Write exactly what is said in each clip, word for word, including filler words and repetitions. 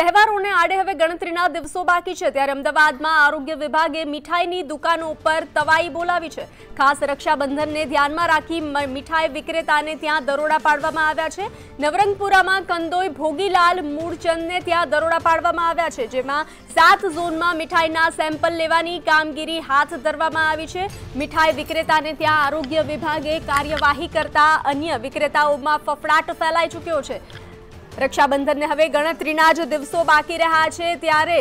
તહેવારોને આડે હવે ગણતરીના દિવસો બાકી છે ત્યારે અમદાવાદમાં આરોગ્ય વિભાગે મીઠાઈની દુકાનો પર તવાઈ બોલાવી છે। ખાસ રક્ષાબંધનને ધ્યાનમાં રાખી મીઠાઈ વિક્રેતાને ત્યાં દરોડા પાડવામાં આવ્યા છે। નવરંગપુરામાં કંદોઈ ભોગીલાલ મૂળચંદને ત્યાં દરોડા પાડવામાં આવ્યા છે, જેમાં સાત ઝોનમાં મીઠાઈના સેમ્પલ લેવાની કામગીરી હાથ ધરવામાં આવી છે। મીઠાઈ વિક્રેતાને ત્યાં આરોગ્ય વિભાગે કાર્યવાહી કરતા અન્ય વિક્રેતાઓમાં ફફડાટ ફેલાઈ ચૂક્યો છે। रक्षाबंधन ने हवे गणतरीना ज दिवसों बाकी रह्या छे त्यारे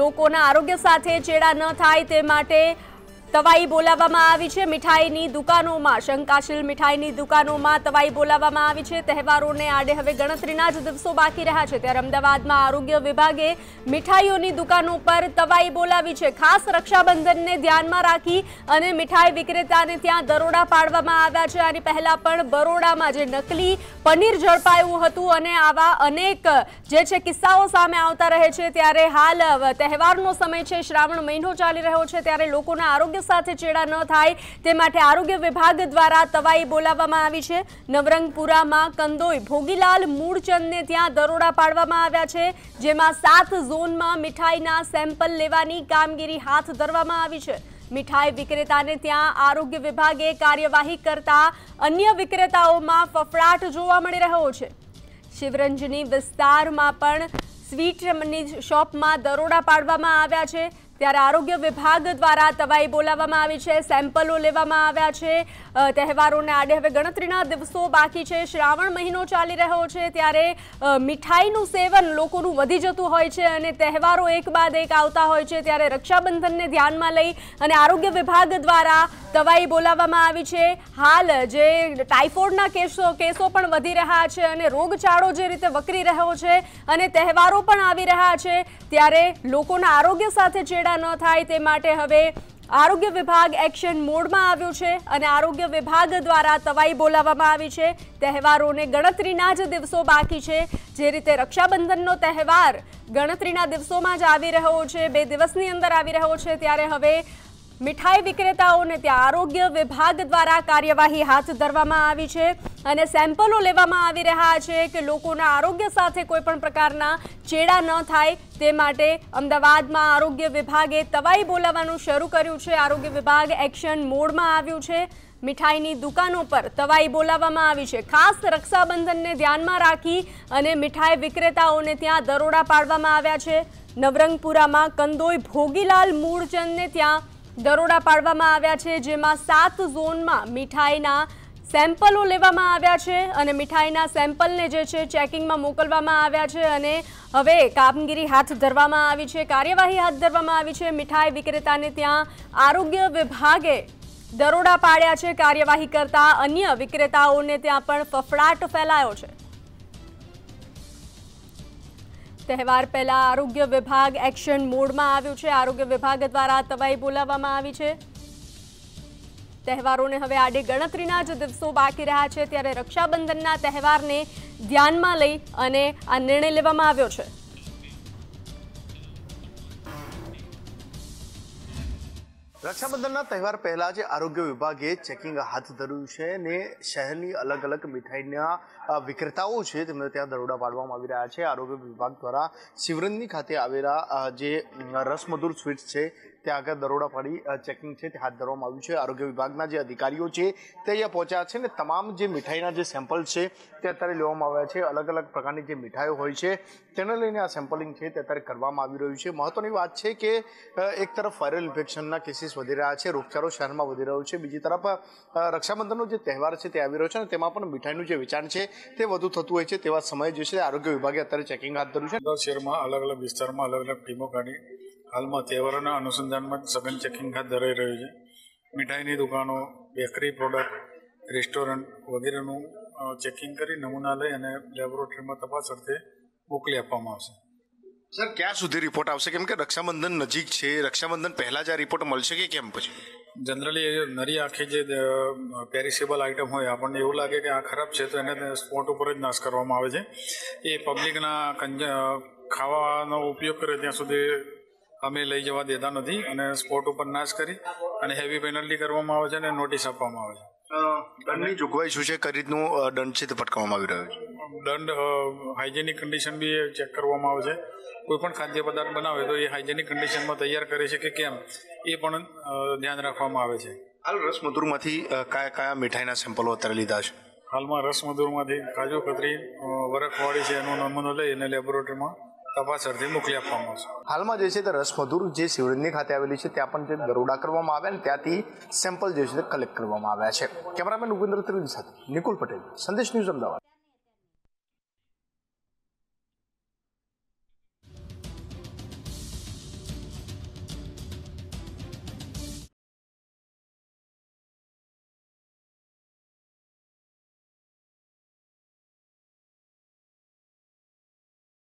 लोकोना आरोग्य साथे चेड़ा न थाय ते माटे तवाई बोलाववामां आवी छे। मिठाईनी दुकानोमां शंकाशील मिठाईनी दुकानोमां तवाई बोलाववामां आवी छे। तहेवारोने आडे हवे गणतरीना ज दिवसों बाकी रह्या छे त्यारे अमदावादमां आरोग्य विभागे मिठाईओनी दुकानो पर तवाई बोलावी छे। खास रक्षाबंधनने ध्यानमां राखी अने मिठाई विक्रेताने त्यां दरोडा पाडवामां आव्या छे। आनी पहेला पण बरोडामां जे नकली पनीर झड़पायुं हतुं अने आवा अनेक जे छे किस्साओ सामे आवता रहे छे। त्यारे हाल तहेवारनो समय छे, श्रावण महीनो चाली रह्यो छे त्यारे लोकोना आरोग्य साथे चेड़ा न थाय ते माटे आरोग्य विभाग द्वारा तवाई बोलाववामां आवी छे। नवरंगपुरामां कंदोई भोगीलाल मूळचंदने त्यां दरोडा पाडवामां आव्या छे, जेमां सात ઝોનમાં મીઠાઈના સેમ્પલ લેવાની કામગીરી હાથ ધરવામાં આવી છે। મીઠાઈ વિક્રેતાને ત્યાં આરોગ્ય વિભાગે કાર્યવાહી કરતા અન્ય વિક્રેતાઓમાં ફફડાટ જોવા મળી રહ્યો છે। શિવરંજની વિસ્તારમાં પણ સ્વીટની શોપમાં દરોડા પાડવામાં આવ્યા છે ત્યારે આરોગ્ય વિભાગ દ્વારા તવાઈ બોલાવવામાં આવી છે, સેમ્પલો લેવામાં આવ્યા છે। તહેવારોને આડે હવે ગણતરીના દિવસો બાકી છે, શ્રાવણ મહિનો ચાલી રહ્યો છે ત્યારે મીઠાઈનું સેવન લોકોનું વધી જતું હોય છે અને તહેવારો એક બાદ એક આવતા હોય છે ત્યારે રક્ષાબંધનને ધ્યાનમાં લઈ અને આરોગ્ય વિભાગ દ્વારા તવાઈ બોલાવવામાં આવી છે। હાલ જે ટાઇફોઇડના કેસો કેસો પણ વધી રહ્યા છે અને રોગચાળો જે રીતે વકરી રહ્યો છે અને તહેવારો પણ આવી રહ્યા છે ત્યારે લોકોના આરોગ્ય સાથે જે न थाय ते माटे हवे आरोग्य विभाग एक्शन मोड में आव्यो छे अने आरोग्य विभाग द्वारा तवाई बोलाववामां आवी छे। तहेवारोने गणतरीना ज दिवसों बाकी छे, जे रीते रक्षाबंधननो तहेवार गणतरीना दिवसोमां ज आवी रह्यो छे, बे दिवसनी अंदर आवी रह्यो छे त्यारे हवे मिठाई विक्रेताओने त्यां आरोग्य विभाग द्वारा कार्यवाही हाथ धरवामां आवी छे अने सेम्पलो लेवामां आवी रह्या छे के लोकोना आरोग्य साथे कोईपण प्रकारना चेड़ा न थाय ते माटे अमदावादमां आरोग्य विभागे तवाई बोलाववानुं शरू कर्युं छे। आरोग्य विभाग एक्शन मोडमां आव्युं छे। मिठाईनी दुकानों पर तवाई बोलाववामां आवी छे। खास रक्षाबंधनने ध्यानमां राखी अने मिठाई विक्रेताओने त्यां दरोडा पाडवामां आव्या छे। नवरंगपुरामां कंदोई भोगीलाल मूळचंदने त्यां दरोड़ा पाडवामां आव्या छे, जेमां सात ઝોનમાં મીઠાઈના સેમ્પલો લેવામાં આવ્યા છે અને મીઠાઈના સેમ્પલને જે છે ચેકિંગમાં મોકલવામાં આવ્યા છે અને હવે કામગીરી હાથ ધરવામાં આવી છે, કાર્યવાહી હાથ ધરવામાં આવી છે। મીઠાઈ વિક્રેતાને ત્યાં આરોગ્ય વિભાગે દરોડા પાડ્યા છે, કાર્યવાહી કરતા અન્ય વિક્રેતાઓને ત્યાં પણ ફફડાટ ફેલાયો છે। તહેવાર પહેલા આરોગ્ય વિભાગ એક્શન મોડમાં આવ્યું છે। આરોગ્ય વિભાગ દ્વારા તવાઈ બોલાવવામાં આવી છે। તહેવારોને હવે આડે ગણતરીના જ દિવસો બાકી રહ્યા છે ત્યારે રક્ષાબંધનના તહેવારને ધ્યાનમાં લઈ અને આ નિર્ણય લેવામાં આવ્યો છે। રક્ષાબંધનના તહેવાર પહેલા જે આરોગ્ય વિભાગે ચેકિંગ હાથ ધર્યું છે ને શહેરની અલગ અલગ મીઠાઈના વિક્રેતાઓ છે તેમને ત્યાં દરોડા પાડવામાં આવી રહ્યા છે। આરોગ્ય વિભાગ દ્વારા શિવરંજની ખાતે આવેલા જે રસમધુર સ્વીટ્સ છે ત્યાં આગળ દરોડા પાડી ચેકિંગ છે તે હાથ ધરવામાં આવ્યું છે। આરોગ્ય વિભાગના જે અધિકારીઓ છે તે અહીંયા પહોંચ્યા છે ને તમામ જે મીઠાઈના જે સેમ્પલ છે તે અત્યારે લેવામાં આવ્યા છે। અલગ અલગ પ્રકારની જે મીઠાઈઓ હોય છે તેને લઈને આ સેમ્પલિંગ છે તે અત્યારે કરવામાં આવી રહ્યું છે। મહત્વની વાત છે કે એક તરફ વાયરલ ઇન્ફેક્શનના કેસીસ વધી રહ્યા છે, રોગચાળો શહેરમાં વધી રહ્યો છે, બીજી તરફ રક્ષાબંધનનો જે તહેવાર છે તે આવી રહ્યો છે અને તેમાં પણ મીઠાઈનું જે વેચાણ છે તે વધુ થતું હોય છે તેવા સમયે જે છે આરોગ્ય વિભાગે અત્યારે ચેકિંગ હાથ ધર્યું છે। શહેરમાં અલગ અલગ વિસ્તારમાં અલગ અલગ ટીમો કાઢી હાલમાં તહેવારોના અનુસંધાનમાં સઘન ચેકિંગ હાથ ધરાઈ રહ્યું છે। મીઠાઈની દુકાનો, બેકરી પ્રોડક્ટ, રેસ્ટોરન્ટ વગેરેનું ચેકિંગ કરી નમૂના લઈ અને લેબોરેટરીમાં તપાસ અર્થે મોકલી આપવામાં આવશે। સર, ક્યાં સુધી રિપોર્ટ આવશે? કેમ કે રક્ષાબંધન નજીક છે, રક્ષાબંધન પહેલાં જ આ રિપોર્ટ મળશે કે કેમ? પછી જનરલી નરી આંખે જે પેરિશેબલ આઇટમ હોય આપણને એવું લાગે કે આ ખરાબ છે તો એને સ્પોટ ઉપર જ નાશ કરવામાં આવે છે। એ પબ્લિકના ખાવાનો ઉપયોગ કરે ત્યાં સુધી અમે લઈ જવા દેતા નથી અને સ્પોટ ઉપર નાશ કરી અને હેવી પેનલ્ટી કરવામાં આવે છે અને નોટિસ આપવામાં આવે છે। દંડની જોગવાઈ શું છે, કઈ રીતનું દંડ છે તે ફટકારવામાં આવી રહ્યો છે? दंड हाइजेनिक कंडीशन भी चेक करवामां आवे छे। कोईपण खाद्य पदार्थ बनावे तो ये हाइजेनिक कंडीशन में तैयार करे छे के केम ए पण ध्यान राखवामां आवे छे। हाल रसमधुरमांथी क्या क्या मिठाईना सैम्पलो अत्यारे लीधा छे? हालमां रसमधुरमांथी काजू कतरी वरखवाड़ी छे एनो नमूनो लईने लेबोरेटरीमां तपास अर्थे मोकली आपवामां आवशे। हालमां जे छे ते रसमधुर जे शिवरंजनी खाते आवेली छे त्यां पण जे दरोडा करवामां आव्या ने त्याथी सैम्पल जे छे ते कलेक्ट करवामां आव्या छे। केमेरामेन उपेन्द्र त्रिवेदी साथे निकुल पटेल, संदेश न्यूज, अमदावाद।